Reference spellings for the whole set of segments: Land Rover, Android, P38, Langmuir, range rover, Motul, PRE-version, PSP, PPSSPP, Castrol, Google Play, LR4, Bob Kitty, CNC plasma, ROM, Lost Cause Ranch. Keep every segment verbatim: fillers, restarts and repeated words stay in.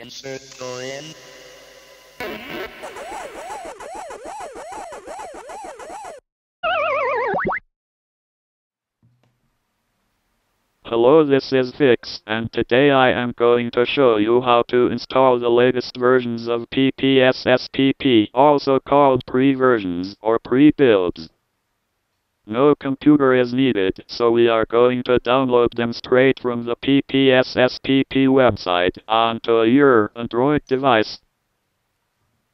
Insert coin. Hello, this is Fix, and today I am going to show you how to install the latest versions of P P S S P P, also called pre-versions or pre-builds. No computer is needed, so we are going to download them straight from the P P S S P P website onto your Android device.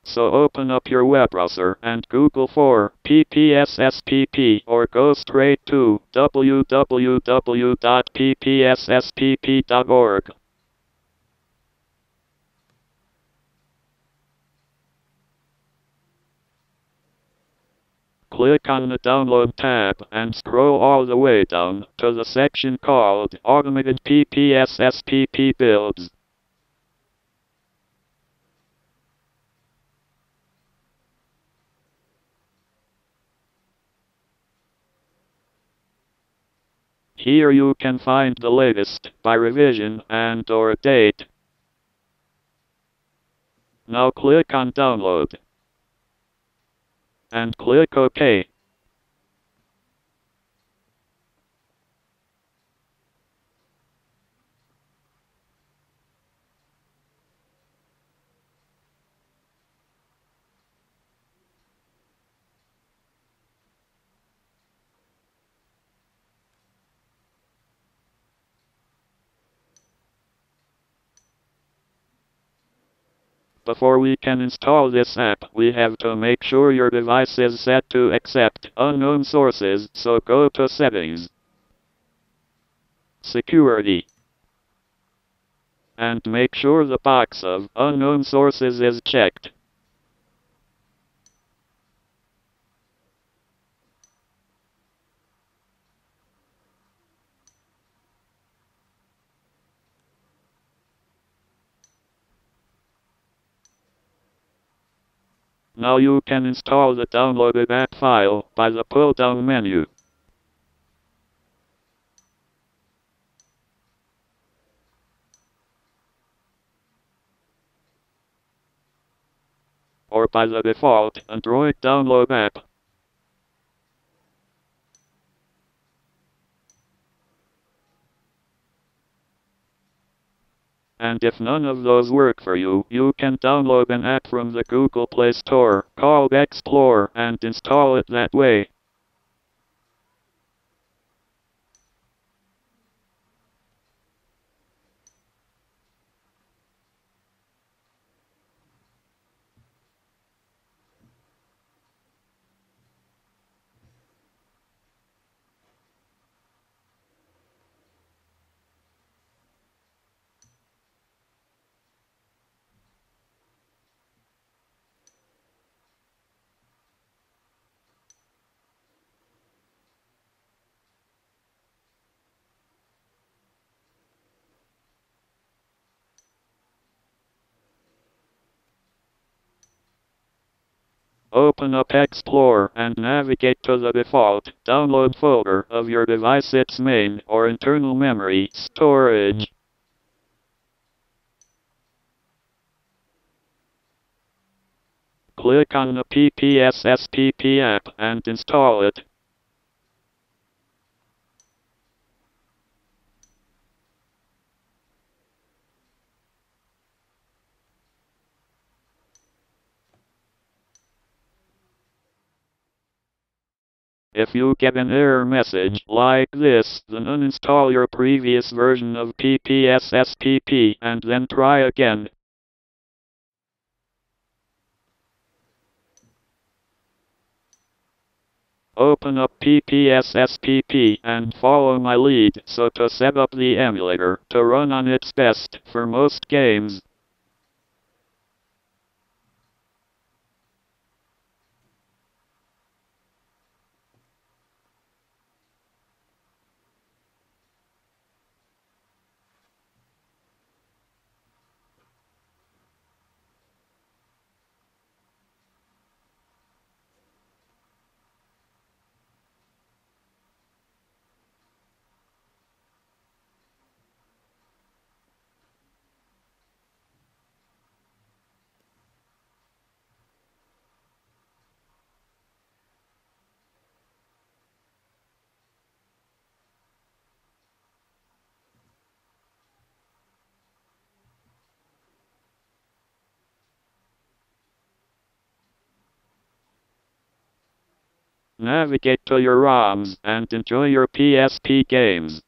So open up your web browser and Google for P P S S P P or go straight to w w w dot p p s s p p dot org. Click on the Download tab and scroll all the way down to the section called Automated P P S S P P Builds. Here you can find the latest by revision and or date. Now click on Download and click OK. Before we can install this app, we have to make sure your device is set to accept unknown sources, so go to Settings, Security, and make sure the box of unknown sources is checked. Now you can install the downloaded app file by the pull-down menu. Or by the default Android download app. And if none of those work for you, you can download an app from the Google Play Store called Explorer and install it that way. Open up Explorer and navigate to the default download folder of your device's main or internal memory storage. Click on the P P S S P P app and install it. If you get an error message like this, then uninstall your previous version of P P S S P P and then try again. Open up P P S S P P and follow my lead so to set up the emulator to run on its best for most games. Navigate to your ROMs and enjoy your P S P games.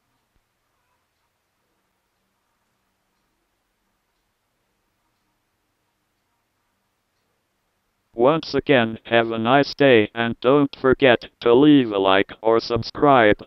Once again, have a nice day and don't forget to leave a like or subscribe.